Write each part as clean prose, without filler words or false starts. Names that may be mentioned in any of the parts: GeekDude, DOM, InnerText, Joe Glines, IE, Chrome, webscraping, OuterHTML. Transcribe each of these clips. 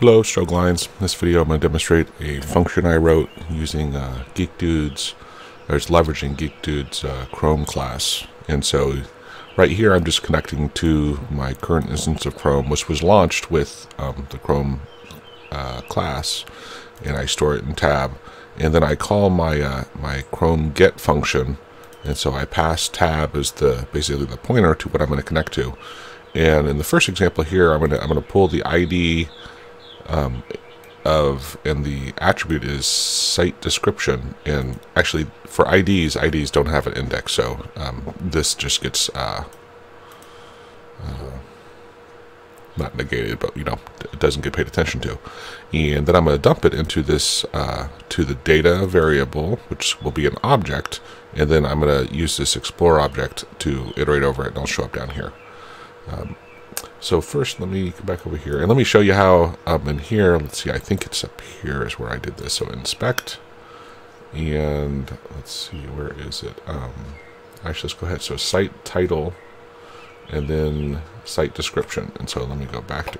Hello, it's Joe Glines. In this video I'm going to demonstrate a function I wrote using GeekDude's, or it's leveraging GeekDude's Chrome class. And so right here I'm just connecting to my current instance of Chrome, which was launched with the Chrome class, and I store it in tab. And then I call my, my Chrome get function, and so I pass tab as the basically the pointer to what I'm going to connect to. And in the first example here, I'm going to pull the ID and the attribute is site description. And actually for IDs don't have an index, so this just gets not negated, but you know, it doesn't get paid attention to. And then I'm going to dump it into this to the data variable, which will be an object, and then I'm going to use this explore object to iterate over it, and I'll show up down here. So first, let me come back over here and let me show you how in here, let's see, I think it's up here is where I did this. So inspect, and let's see, where is it? Actually, let's go ahead. So site title and then site description. And so let me go back to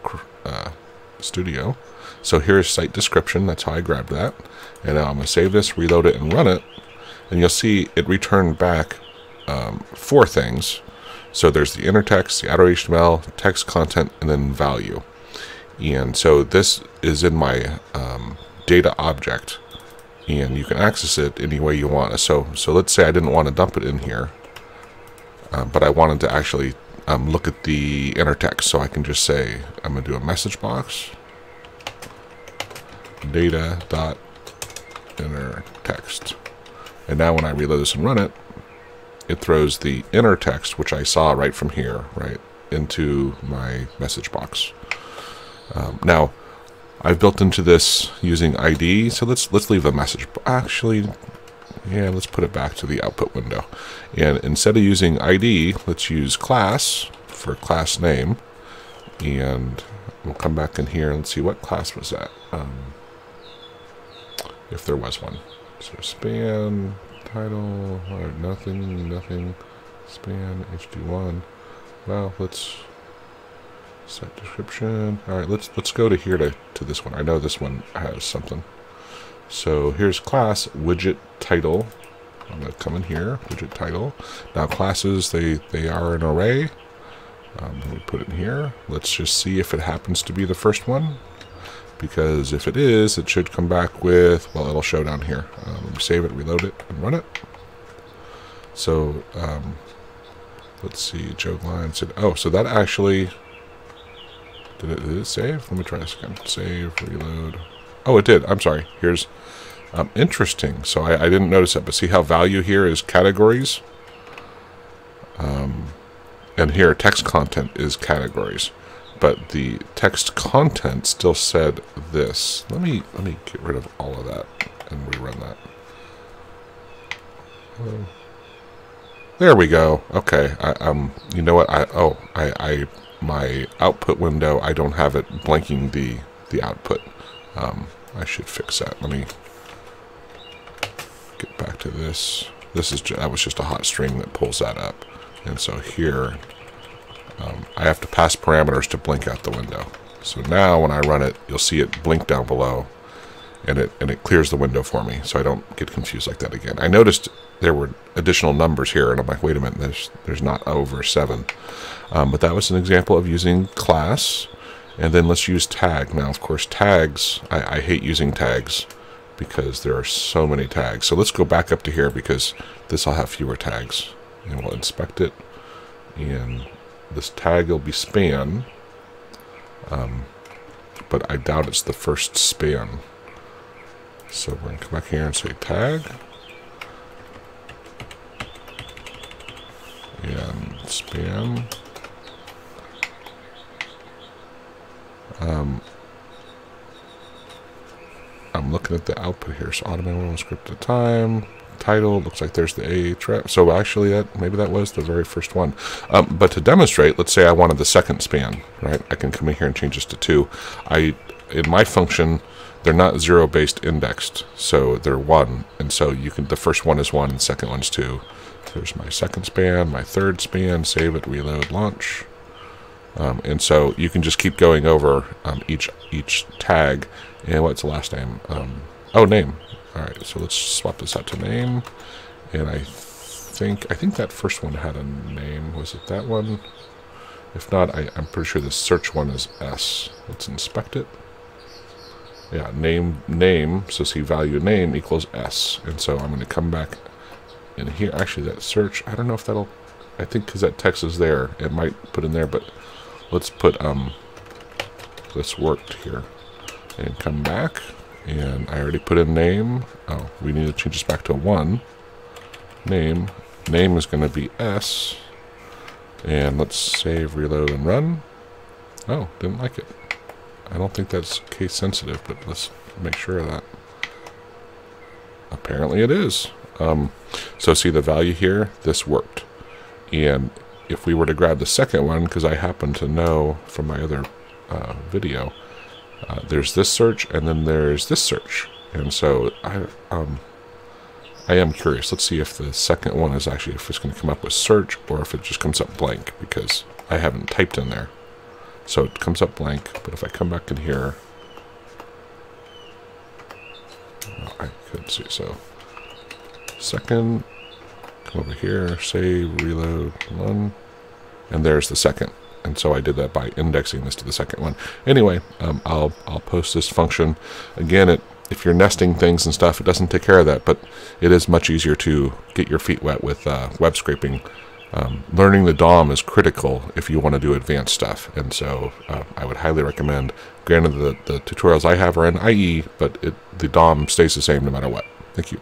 studio. So here's site description. That's how I grabbed that. And now I'm going to save this, reload it, and run it. And you'll see it returned back 4 things. So there's the inner text, the outer HTML, text content, and then value. And so this is in my data object, and you can access it any way you want. So let's say I didn't want to dump it in here, but I wanted to actually look at the inner text. So I can just say, I'm going to do a message box, data.inner text. And now when I reload this and run it, it throws the inner text, which I saw right from here, right into my message box. Now, I've built into this using ID, so let's leave the message. Actually, yeah, let's put it back to the output window. And instead of using ID, let's use class for class name. And we'll come back in here and see what class was that, if there was one. So span. Title, nothing, span, HD1. Well, let's set description. All right, let's go to here to this one. I know this one has something. So here's class, widget title. I'm gonna come in here, widget title. Now classes, they are an array. Let me put it in here. Let's just see if it happens to be the first one, because if it is, it should come back with, well, it'll show down here. Let me save it, reload it, and run it. So let's see, Joe Glines said, oh, so that actually, did it save? Let me try this again. Save, reload. Oh, it did, I'm sorry. Here's, interesting. So I didn't notice that, but see how value here is categories? And here, text content is categories. But the text content still said this. Let me get rid of all of that and rerun that. There we go. Okay. You know what? My output window, I don't have it blanking the output. I should fix that. Let me get back to this. That was just a hot string that pulls that up, and so here. I have to pass parameters to blink out the window. So now when I run it, you'll see it blink down below, and it clears the window for me, so I don't get confused like that again. I noticed there were additional numbers here, and I'm like, wait a minute, there's not over 7. But that was an example of using class, and then let's use tag. Now, of course, tags, I hate using tags because there are so many tags. So let's go back up to here because this will have fewer tags, and we'll inspect it, and this tag will be span, but I doubt it's the first span. So we're going to come back here and say tag, and span. I'm looking at the output here, so automated one script at a time. Title looks like there's the A trap, so actually maybe that was the very first one. But to demonstrate, let's say I wanted the second span, right? I can come in here and change this to 2. In my function, they're not 0-based indexed, so they're 1, and so you can, the first one is 1 and the second one's 2. There's my second span, my third span. Save it, reload, launch, And so you can just keep going over each tag. And what's the last name? Oh, name. All right, so let's swap this out to name. And I think that first one had a name. Was it that one? If not, I'm pretty sure the search one is S. Let's inspect it. Yeah, name, so see value name equals S. And so I'm going to come back in here. Actually, that search, I don't know if that'll, I think because that text is there, it might put in there, but let's put this worked here and come back. And I already put in name. Oh, we need to change this back to 1. Name is going to be S. And let's save, reload, and run. Oh, didn't like it. I don't think that's case sensitive, but let's make sure of that. Apparently it is. So see the value here? This worked. And if we were to grab the second one, because I happen to know from my other video, there's this search and then there's this search. And so I am curious. Let's see if the second one is actually, if it's going to come up with search or if it just comes up blank, because I haven't typed in there. So it comes up blank, but if I come back in here, well, I couldn't see. So second, come over here, save, reload, run, and there's the second. And so I did that by indexing this to the second one. Anyway, I'll post this function. Again, if you're nesting things and stuff, it doesn't take care of that, but it is much easier to get your feet wet with web scraping. Learning the DOM is critical if you want to do advanced stuff, and so I would highly recommend. Granted, the tutorials I have are in IE, but the DOM stays the same no matter what. Thank you.